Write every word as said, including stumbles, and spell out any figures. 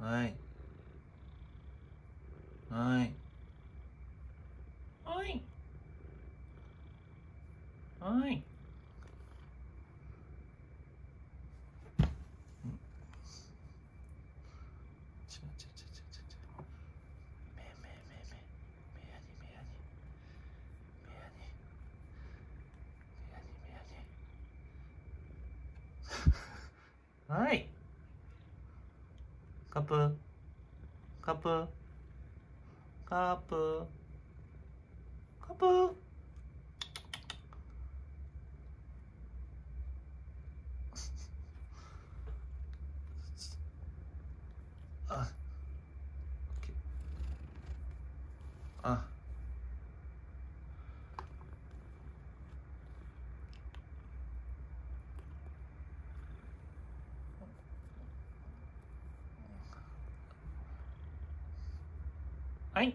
はいはいはいはいはいカップカップカップカップああはい。